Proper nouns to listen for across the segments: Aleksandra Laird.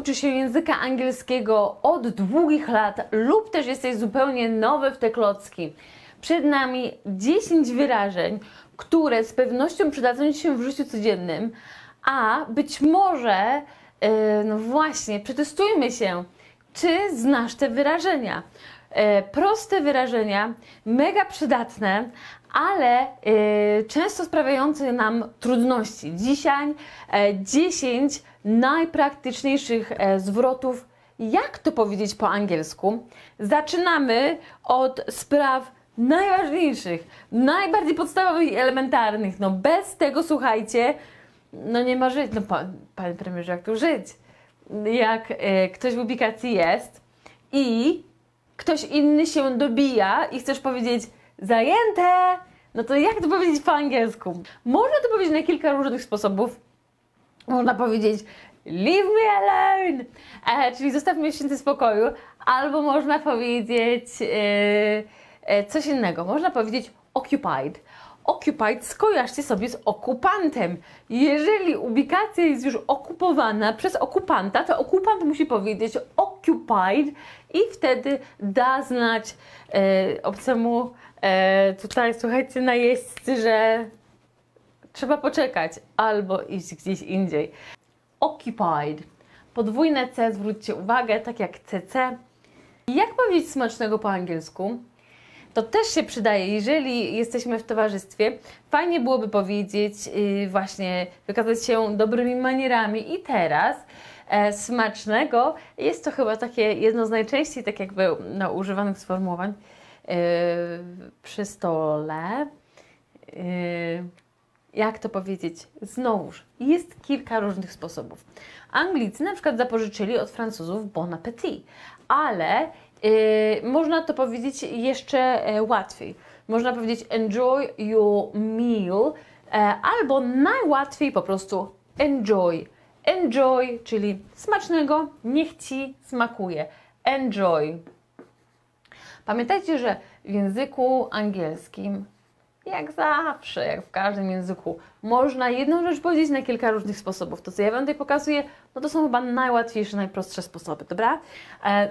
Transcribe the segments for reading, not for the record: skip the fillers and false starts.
uczysz się języka angielskiego od długich lat lub też jesteś zupełnie nowy w te klocki. Przed nami 10 wyrażeń, które z pewnością przydadzą Ci się w życiu codziennym, a być może, no właśnie, przetestujmy się, czy znasz te wyrażenia. Proste wyrażenia, mega przydatne, ale często sprawiające nam trudności. Dzisiaj 10 najpraktyczniejszych zwrotów, jak to powiedzieć po angielsku. Zaczynamy od spraw najważniejszych, najbardziej podstawowych i elementarnych. No bez tego, słuchajcie, no nie ma żyć. No panie premierze, jak tu żyć? Jak ktoś w ubikacji jest i ktoś inny się dobija i chcesz powiedzieć zajęte, no to jak to powiedzieć po angielsku? Można to powiedzieć na kilka różnych sposobów. Można powiedzieć leave me alone, czyli zostaw mnie w świętym spokoju, albo można powiedzieć coś innego. Można powiedzieć occupied. Occupied skojarzcie sobie z okupantem. Jeżeli ubikacja jest już okupowana przez okupanta, to okupant musi powiedzieć occupied i wtedy da znać obcemu tutaj, słuchajcie, najeźdźcy, że trzeba poczekać albo iść gdzieś indziej. Occupied. Podwójne C, zwróćcie uwagę, tak jak CC. Jak powiedzieć smacznego po angielsku? To też się przydaje, jeżeli jesteśmy w towarzystwie. Fajnie byłoby powiedzieć, właśnie wykazać się dobrymi manierami. I teraz smacznego, jest to chyba takie jedno z najczęściej tak jakby no, używanych sformułowań przy stole. Jak to powiedzieć? Znowuż, jest kilka różnych sposobów. Anglicy na przykład zapożyczyli od Francuzów bon appétit, ale można to powiedzieć jeszcze łatwiej. Można powiedzieć enjoy your meal, albo najłatwiej po prostu enjoy. Enjoy, czyli smacznego, niech Ci smakuje. Enjoy. Pamiętajcie, że w języku angielskim, jak zawsze, jak w każdym języku, można jedną rzecz powiedzieć na kilka różnych sposobów. To, co ja Wam tutaj pokazuję, no to są chyba najłatwiejsze, najprostsze sposoby, dobra?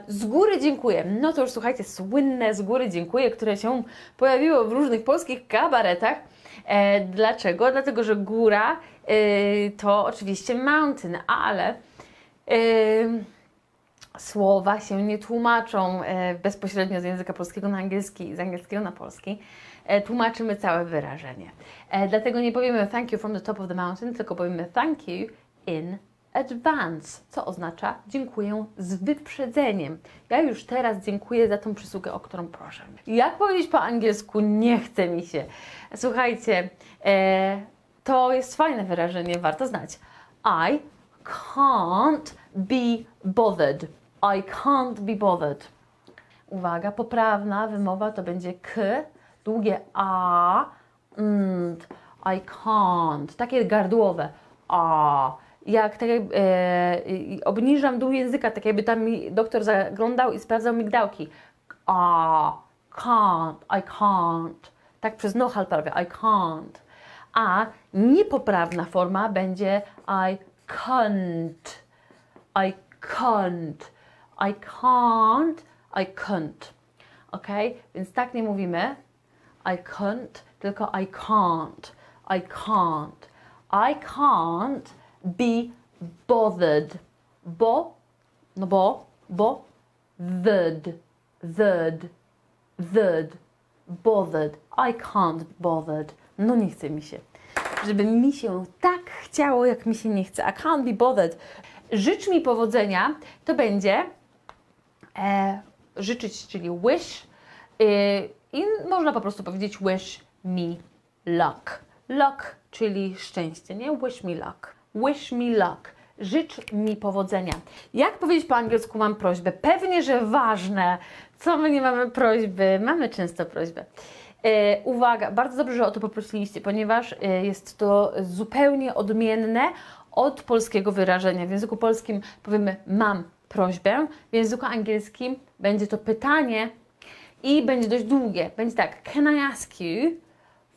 Z góry dziękuję. No to już słuchajcie, słynne z góry dziękuję, które się pojawiło w różnych polskich kabaretach. Dlaczego? Dlatego, że góra to oczywiście mountain, ale słowa się nie tłumaczą bezpośrednio z języka polskiego na angielski i z angielskiego na polski. Tłumaczymy całe wyrażenie. Dlatego nie powiemy thank you from the top of the mountain, tylko powiemy thank you in advance, co oznacza dziękuję z wyprzedzeniem. Ja już teraz dziękuję za tą przysługę, o którą proszę. Jak powiedzieć po angielsku? Nie chce mi się. Słuchajcie, to jest fajne wyrażenie, warto znać. I can't be bothered. I can't be bothered. Uwaga, poprawna wymowa to będzie k, długie a, and, I can't, takie gardłowe a. Jak tak jakby, obniżam dół języka, tak jakby tam mi doktor zaglądał i sprawdzał migdałki. A, can't, I can't. Tak przez nohal prawie, I can't. A niepoprawna forma będzie I can't, I can't, I can't, I can't. Ok? Więc tak nie mówimy I can't, tylko I can't, I can't, I can't be bothered. Bo, no bo, third, bothered. I can't be bothered. No nie chce mi się. Żeby mi się tak chciało, jak mi się nie chce. I can't be bothered. Życz mi powodzenia, to będzie życzyć, czyli wish. I można po prostu powiedzieć wish me luck. Luck, czyli szczęście, nie? Wish me luck. Wish me luck. Życz mi powodzenia. Jak powiedzieć po angielsku mam prośbę? Pewnie, że ważne. Co my nie mamy prośby? Mamy często prośbę. Uwaga, bardzo dobrze, że o to poprosiliście, ponieważ jest to zupełnie odmienne od polskiego wyrażenia. W języku polskim powiemy mam prośbę, w języku angielskim będzie to pytanie i będzie dość długie. Będzie tak, can I ask you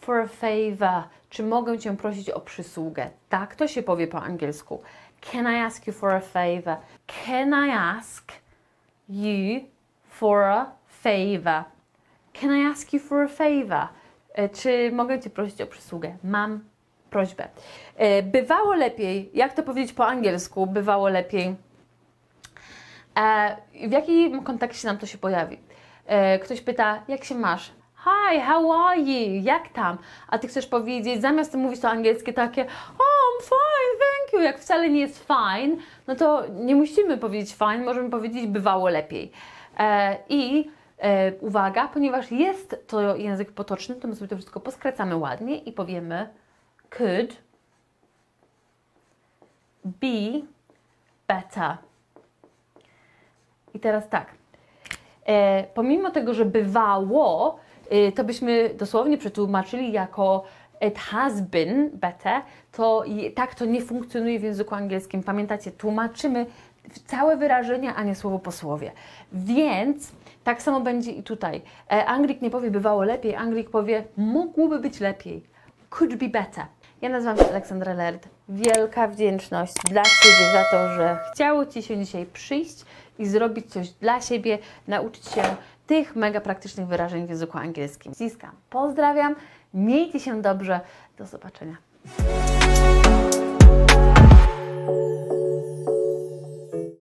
for a favor? Czy mogę Cię prosić o przysługę? Tak to się powie po angielsku. Can I ask you for a favor? Can I ask you for a favor? Can I ask you for a favor? Czy mogę Cię prosić o przysługę? Mam prośbę. Bywało lepiej, jak to powiedzieć po angielsku, bywało lepiej. W jakim kontekście nam to się pojawi? Ktoś pyta, jak się masz? Hi, how are you? Jak tam? A Ty chcesz powiedzieć, zamiast mówić to angielskie takie oh, I'm fine, thank you, jak wcale nie jest fine, no to nie musimy powiedzieć fine, możemy powiedzieć bywało lepiej. Uwaga, ponieważ jest to język potoczny, to my sobie to wszystko poskracamy ładnie i powiemy could be better. I teraz tak, pomimo tego, że bywało, to byśmy dosłownie przetłumaczyli jako it has been better, to tak to nie funkcjonuje w języku angielskim. Pamiętacie, tłumaczymy całe wyrażenia, a nie słowo po słowie. Więc tak samo będzie i tutaj. Anglik nie powie bywało lepiej, Anglik powie mógłby być lepiej. Could be better. Ja nazywam się Aleksandra Laird. Wielka wdzięczność dla Ciebie za to, że chciało Ci się dzisiaj przyjść i zrobić coś dla siebie, nauczyć się tych mega praktycznych wyrażeń w języku angielskim. Ściskam, pozdrawiam, miejcie się dobrze, do zobaczenia.